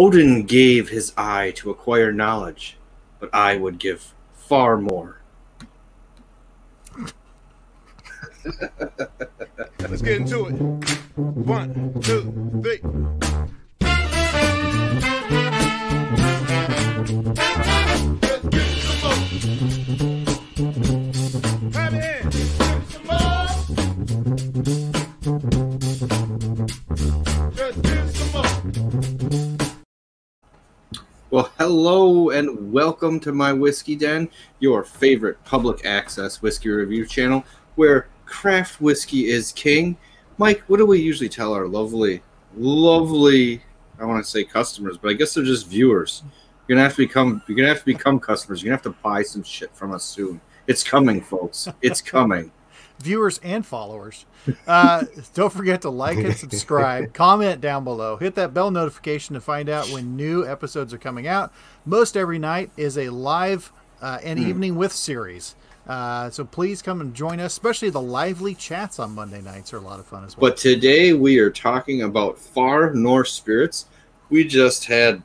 Odin gave his eye to acquire knowledge, but I would give far more. Let's get into it. 1, 2, 3. Well, hello and welcome to my Whiskey Den, your favorite public access whiskey review channel where craft whiskey is king. Mike, what do we usually tell our lovely I want to say customers, but I guess they're just viewers. You're gonna have to become customers. You're gonna have to buy some shit from us soon. It's coming, folks. It's coming. Viewers and followers, don't forget to like and subscribe, comment down below, hit that bell notification to find out when new episodes are coming out. Most every night is a live and evening with series. So please come and join us, especially the lively chats on Monday nights are a lot of fun as well. But today we are talking about Far North Spirits. We just had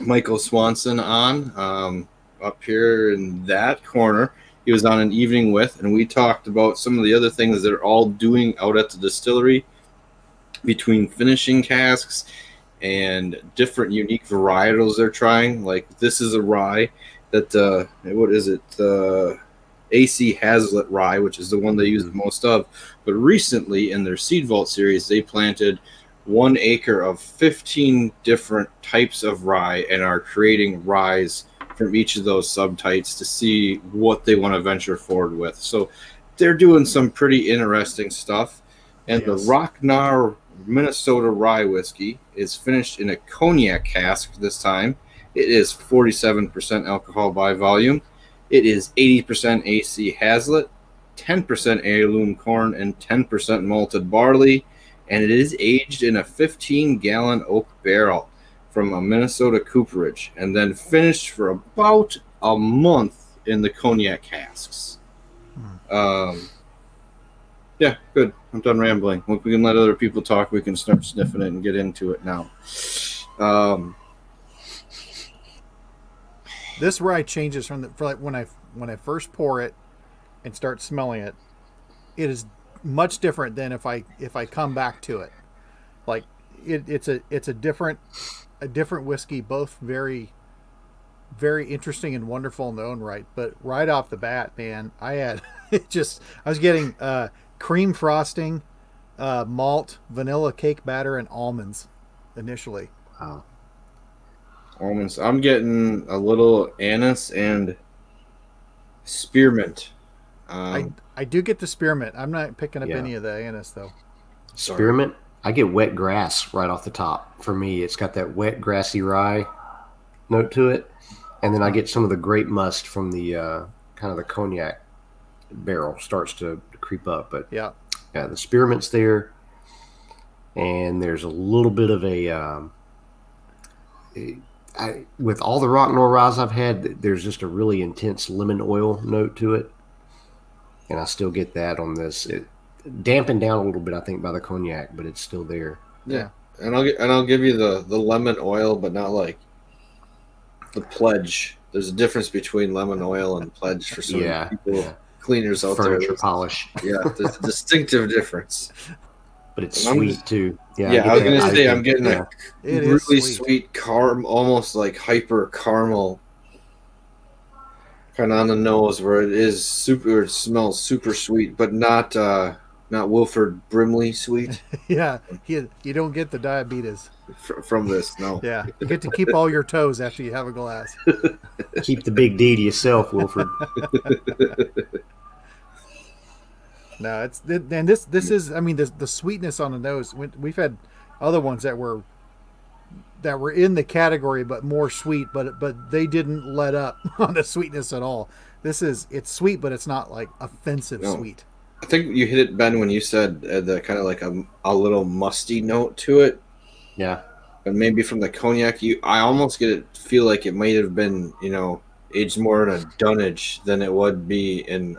Michael Swanson on up here in that corner. He was on an evening with, and we talked about some of the other things they're all doing out at the distillery between finishing casks and different unique varietals they're trying. Like this is a rye that, what is it? AC Hazlet Rye, which is the one they use the most of. But recently in their Seed Vault series, they planted 1 acre of 15 different types of rye and are creating ryes from each of those subtypes to see what they want to venture forward with. So they're doing some pretty interesting stuff. And yes, the Roknar Minnesota Rye Whiskey is finished in a cognac cask this time. It is 47% alcohol by volume. It is 80% AC Hazlet, 10% heirloom corn, and 10% malted barley. And it is aged in a 15-gallon oak barrel from a Minnesota cooperage, and then finished for about a month in the cognac casks. Yeah, good. I'm done rambling. If we can let other people talk, we can start sniffing it and get into it now. This rye changes from when I first pour it and start smelling it. It is much different than if I come back to it. Like it's a different. A different whiskey, both very, very interesting and wonderful in their own right. But right off the bat, man, I was getting cream frosting, malt, vanilla cake batter, and almonds initially. Wow. Almonds. I'm getting a little anise and spearmint. I do get the spearmint. I'm not picking up any of the anise though. Sorry. Spearmint. I get wet grass right off the top. For me, it's got that wet grassy rye note to it, and then I get some of the grape must from the kind of the cognac barrel starts to creep up. But yeah, the spearmint's there, and there's a little bit of a with all the Roknar ryes I've had, there's just a really intense lemon oil note to it, and I still get that on this. It dampened down a little bit, I think, by the cognac, but it's still there. Yeah, and I'll give you the lemon oil, but not like the pledge. There's a difference between lemon oil and pledge for some people, cleaners out there. Furniture polish. Yeah, there's a distinctive difference. But it's sweet too. Yeah, I was gonna say I'm getting a really sweet caramel, almost like hyper caramel, kind of on the nose where it is super. It smells super sweet, but not. Not Wilford Brimley sweet. Yeah, you don't get the diabetes from this, no. Yeah, you get to keep all your toes after you have a glass. Keep the big D to yourself, Wilford. No, it's and this is. I mean, the sweetness on the nose. We've had other ones that were in the category, but more sweet, but they didn't let up on the sweetness at all. This is sweet, but it's not like offensive sweet. I think you hit it, Ben, when you said the kind of like a little musty note to it. Yeah, but maybe from the cognac, I almost feel like it might have been aged more in a dunnage than it would be in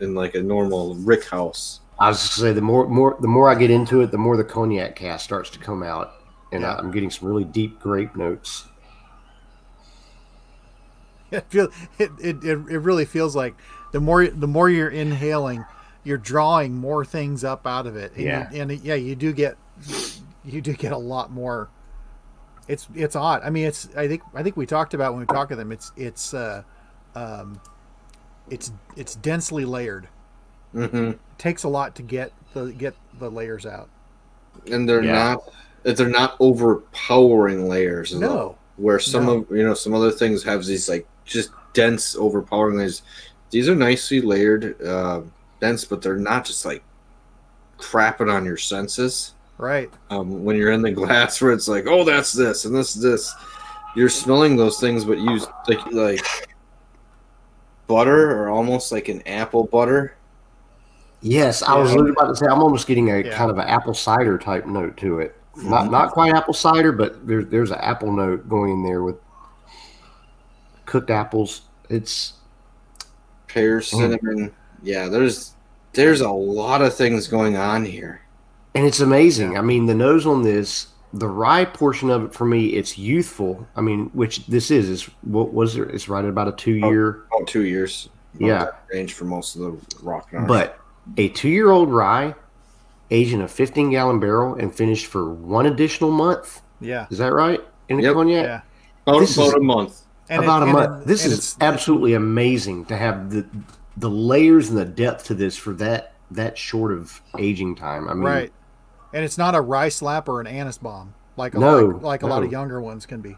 like a normal rick house. I was just gonna say the more I get into it, the more the cognac cast starts to come out, and yeah. I'm getting some really deep grape notes. It really feels like the more you're inhaling, you're drawing more things up out of it. And yeah, you do get a lot more. It's odd. I mean, I think we talked about when we talked to them. It's densely layered. Mm-hmm. It takes a lot to get the layers out. And they're not overpowering layers. No. Where some other things have these like just dense overpowering layers. These are nicely layered, dense, but they're not just like crapping on your senses. Right. When you're in the glass, where it's like, oh, that's this and this, you're smelling those things, but you like butter or almost like an apple butter. Yes, I was really about to say I'm almost getting a kind of an apple cider type note to it. Not quite apple cider, but there's an apple note going in there with cooked apples. It's pears, cinnamon. Yeah, there's a lot of things going on here, and it's amazing. Yeah. I mean, the nose on this, the rye portion of it for me, it's youthful. I mean, which this is what was there? It's right at about a 2 year. Oh, 2 years. Yeah, range for most of the Roknar. But a 2-year-old rye. Aged in a 15-gallon barrel and finished for 1 additional month. Yeah, is that right? In a cognac, yeah, about a month. About a month. This is absolutely amazing to have the layers and the depth to this for that short of aging time. I mean, right. And it's not a rye slap or an anise bomb like a lot of younger ones can be.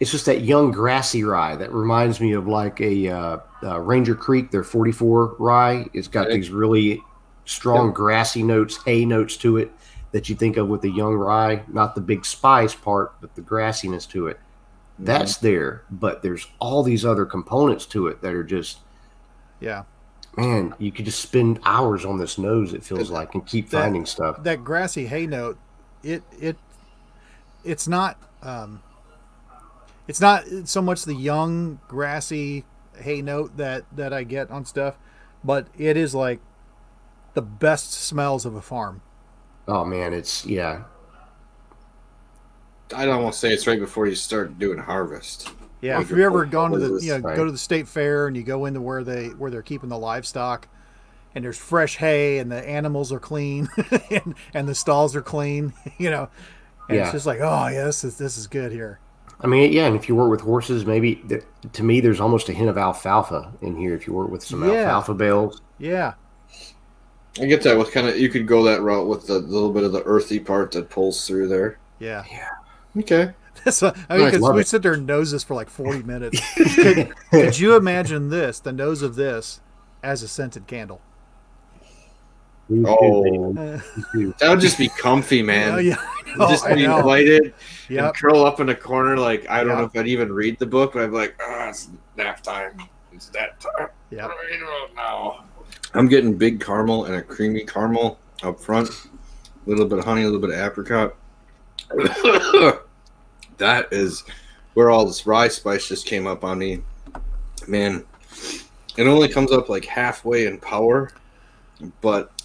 It's just that young grassy rye that reminds me of like a Ranger Creek. Their 44 rye. It's got these really strong grassy notes, hay notes to it that you think of with the young rye, not the big spice part, but the grassiness to it. That's there, but there's all these other components to it that are just, man, you could just spend hours on this nose, it feels like, and keep finding stuff. That grassy hay note, it's not so much the young grassy hay note that I get on stuff, but it is like the best smells of a farm. Oh man, I'd almost say it's right before you start doing harvest. Yeah, like if you've ever gone to the go to the state fair and you go into where they're keeping the livestock, and there's fresh hay and the animals are clean and the stalls are clean, and it's just like, oh yeah, this is good here. I mean, yeah, and if you work with horses, maybe to me there's almost a hint of alfalfa in here if you work with some alfalfa bales. Yeah. I get that with you could go that route with the little bit of the earthy part that pulls through there. Yeah. Yeah. Okay. Because we sit there and nose this for like 40 minutes. could you imagine the nose of this, as a scented candle? Oh. That would just be comfy, man. I know, just be lighted and curl up in a corner. Like, I don't know if I'd even read the book, but I'd be like, it's nap time. It's that time. Yeah. What do I do now? I'm getting big caramel and a creamy caramel up front. A little bit of honey, a little bit of apricot. That is where all this rye spice just came up on me. Man, it only comes up like halfway in power, but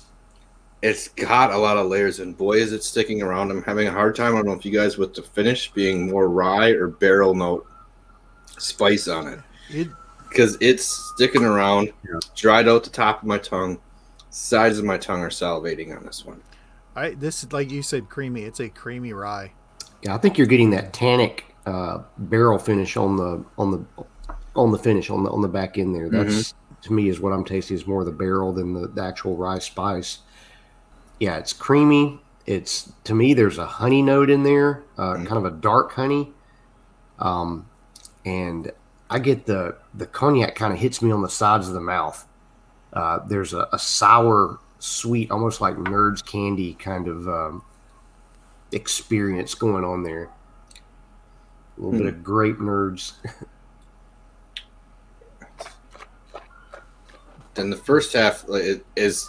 it's got a lot of layers, and boy, is it sticking around. I'm having a hard time. I don't know if you guys with the finish being more rye or barrel note spice on it. Because it's sticking around, dried out the top of my tongue, sides of my tongue are salivating on this one. This is like you said, creamy. It's a creamy rye. Yeah, I think you're getting that tannic barrel finish on the finish on the back end there. That's to me is what I'm tasting is more the barrel than the actual rye spice. Yeah, it's creamy. It's to me there's a honey note in there, kind of a dark honey, and I get the cognac kind of hits me on the sides of the mouth. There's a sour, sweet, almost like Nerds candy kind of experience going on there. A little bit of grape Nerds. Then the first half is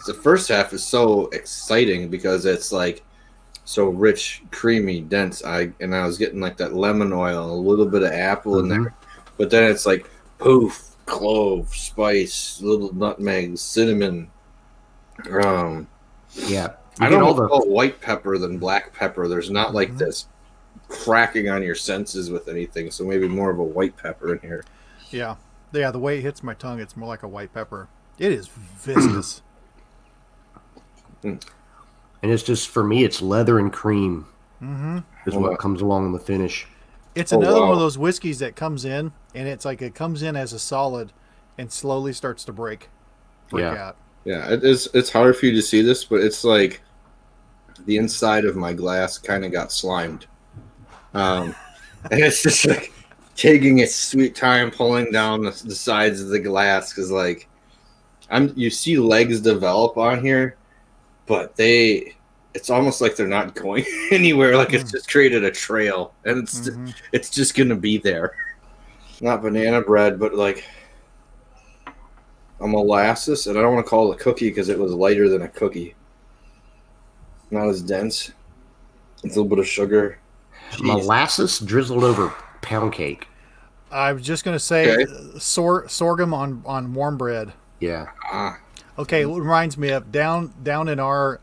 so exciting because it's like so rich, creamy, dense. I was getting like that lemon oil, a little bit of apple in there. But then it's like poof, clove, spice, little nutmeg, cinnamon. I don't know about white pepper than black pepper. There's not like this cracking on your senses with anything, so maybe more of a white pepper in here. Yeah. Yeah, the way it hits my tongue, it's more like a white pepper. It is viscous. And it's just, for me, it's leather and cream. Mm-hmm. Is what comes along in the finish. It's another one of those whiskeys that comes in, and it's like it comes in as a solid and slowly starts to break out. Yeah, it's hard for you to see this, but it's like the inside of my glass kind of got slimed. And it's just like taking its sweet time, pulling down the sides of the glass, because like you see legs develop on here, but it's almost like they're not going anywhere. Like it's just created a trail, and it's just going to be there. Not banana bread, but like a molasses, and I don't want to call it a cookie because it was lighter than a cookie. Not as dense. It's a little bit of sugar. Jeez. Molasses drizzled over pound cake. I was just going to say sorghum on warm bread. Yeah. Okay, it reminds me of down in our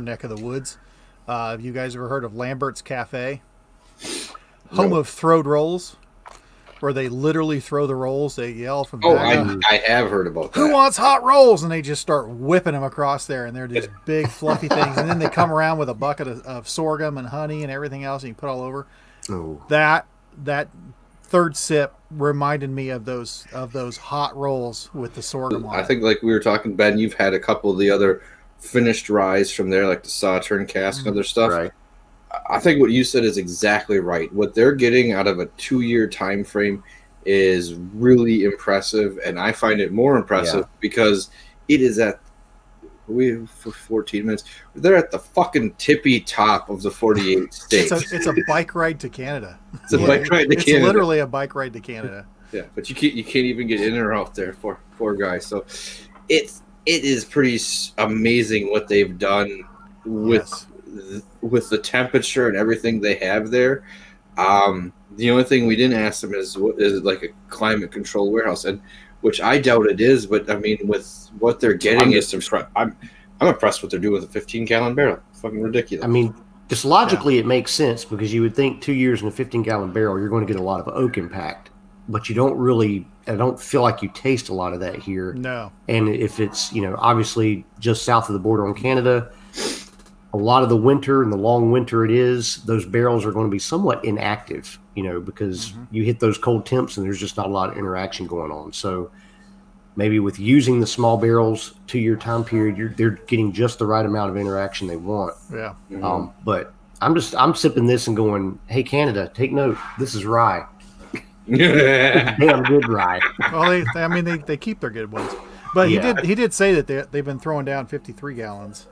neck of the woods. Have you guys ever heard of Lambert's Cafe? Home of Throwed Rolls, where they literally throw the rolls. They yell from I have heard about that. Who wants hot rolls? And they just start whipping them across there, and they're just big fluffy things. And then they come around with a bucket of sorghum and honey and everything else, and you put all over. Oh. That third sip reminded me of those hot rolls with the sorghum on it. I think, like we were talking, Ben, you've had a couple of the other finished ryes from there, like the Sauternes cask and other stuff. Right. I think what you said is exactly right. What they're getting out of a 2-year time frame is really impressive, and I find it more impressive because it is at for 14 minutes. They're at the fucking tippy top of the 48 states. It's a bike ride to Canada. It's a bike ride to Canada. It's literally a bike ride to Canada. Yeah, but you can't even get in or out there, poor guys. So it is pretty amazing what they've done with the temperature and everything they have there. The only thing we didn't ask them is what is it like a climate control warehouse, and which I doubt it is, but I mean, with what they're getting, I'm impressed what they're doing with a 15-gallon barrel. It's fucking ridiculous. I mean, just logically, it makes sense, because you would think 2 years in a 15-gallon barrel, you're going to get a lot of oak impact, but you don't really. I don't feel like you taste a lot of that here. No. And if it's obviously just south of the border on Canada, a lot of the winter and the long winter it is, those barrels are going to be somewhat inactive. Because you hit those cold temps and there's just not a lot of interaction going on. So maybe with using the small barrels, 2-year time period, they're getting just the right amount of interaction they want. Yeah. But I'm sipping this and going, hey, Canada, take note. This is rye. Damn good rye. Well, they keep their good ones. But he did say that they've been throwing down 53 gallons.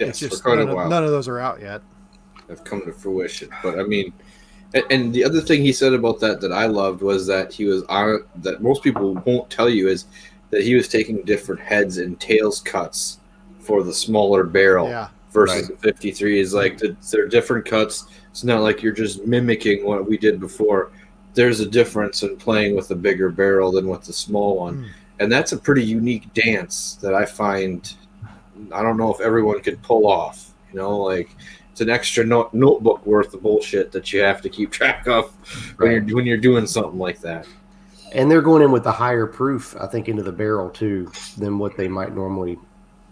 It's just none of those are out yet. They've come to fruition. But I mean, and the other thing he said about that I loved was that he was on that most people won't tell you is that he was taking different heads and tails cuts for the smaller barrel versus the 53. Is like they're different cuts. It's not like you're just mimicking what we did before. There's a difference in playing with the bigger barrel than with the small one, and that's a pretty unique dance that I find. I don't know if everyone could pull off. It's an extra notebook worth of bullshit that you have to keep track of when you're doing something like that. And they're going in with a higher proof, I think, into the barrel too than what they might normally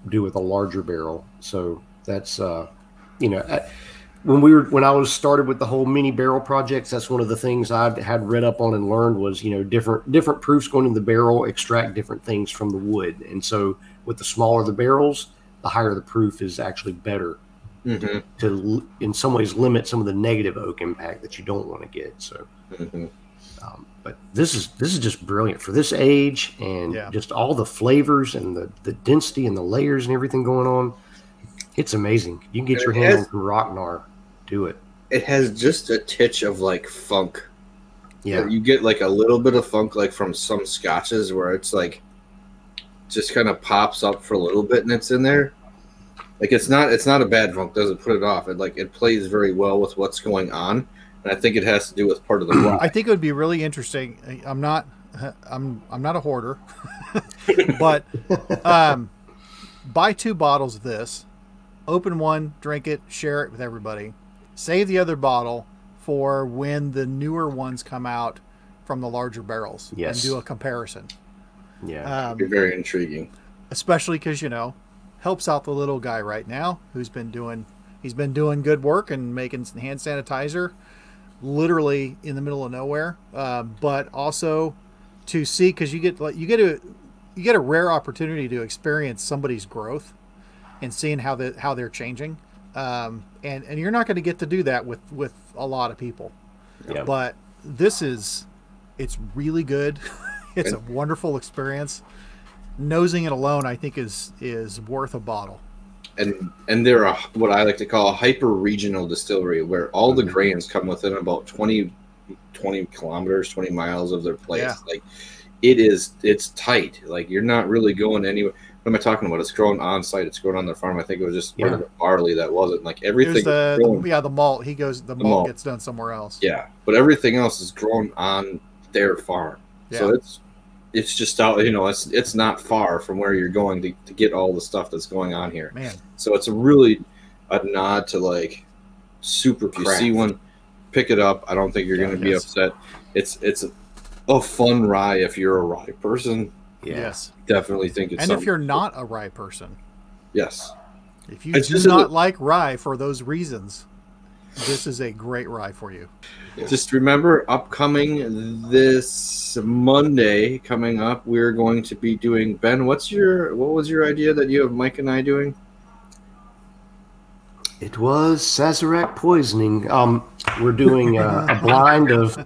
do with a larger barrel. So that's when I started with the whole mini barrel projects, that's one of the things I had read up on and learned was different proofs going in the barrel extract different things from the wood, and so with the smaller the barrels, the higher the proof is actually better. To in some ways limit some of the negative oak impact that you don't want to get. So, but this is just brilliant for this age, and just all the flavors and the density and the layers and everything going on. It's amazing. You can get your hand on Roknar. Do it. It has just a titch of like funk. Yeah, you get like a little bit of funk like from some scotches where it's like just kind of pops up for a little bit and it's in there. Like it's not a bad funk. Doesn't put it off. It plays very well with what's going on, and I think it has to do with part of the plot. I think it would be really interesting. I'm not a hoarder, but buy 2 bottles of this, open one, drink it, share it with everybody, save the other bottle for when the newer ones come out from the larger barrels. Yes. And do a comparison. Yeah, it'd be very intriguing. Especially because, you know, helps out the little guy right now who's been doing, he's been doing good work and making hand sanitizer literally in the middle of nowhere. But also to see, because you get like, you get a rare opportunity to experience somebody's growth and seeing how they're changing. And you're not going to get to do that with a lot of people. Yeah. But this is, it's really good. It's a wonderful experience. Nosing it alone, I think, is worth a bottle. And they're a, what I like to call a hyper-regional distillery, where all the grains come within about 20 kilometers, 20 miles of their place. Yeah. Like, it's tight. Like, you're not really going anywhere. What am I talking about? It's grown on site. It's grown on their farm. I think it was just part of the barley that wasn't. Like, everything the malt. He goes, the malt gets done somewhere else. Yeah, but everything else is grown on their farm. Yeah. So it's just out, you know, it's not far from where you're going to get all the stuff that's going on here. Man. So it's really a nod to, like, super craft. You see one, pick it up. I don't think you're going to be upset. It's a fun rye if you're a rye person. Yeah. Yes. Definitely think it's if you're not a rye person. Yes. If you do not like rye for those reasons, this is a great rye for you. Just remember, upcoming this Monday, coming up, we're going to be doing, Ben, what was your idea that you have Mike and I doing? It was Sazerac poisoning. We're doing a blind of...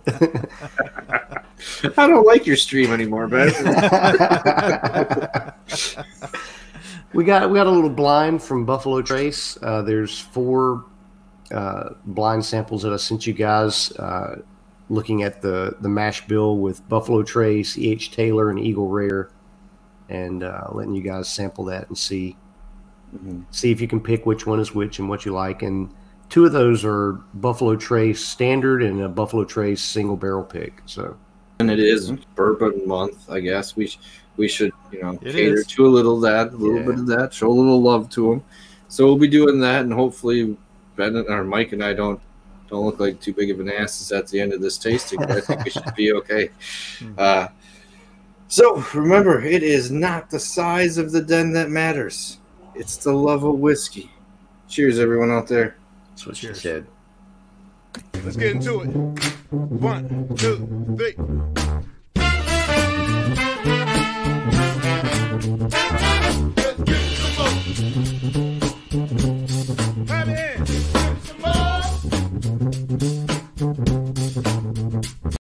I don't like your stream anymore, Ben. We got a little blind from Buffalo Trace. There's 4... blind samples that I sent you guys, looking at the mash bill with Buffalo Trace, E.H. Taylor, and Eagle Rare, and letting you guys sample that and see if you can pick which one is which and what you like. And 2 of those are Buffalo Trace standard and a Buffalo Trace single barrel pick. So, and it is bourbon month, I guess we should, you know, cater to a little bit of that, show a little love to them. So we'll be doing that, and hopefully Ben or Mike and I don't look like too big of an asses at the end of this tasting, but I think we should be okay. So remember, it is not the size of the den that matters; it's the love of whiskey. Cheers, everyone out there. That's what you said. Let's get into it. 1, 2, 3. Let's get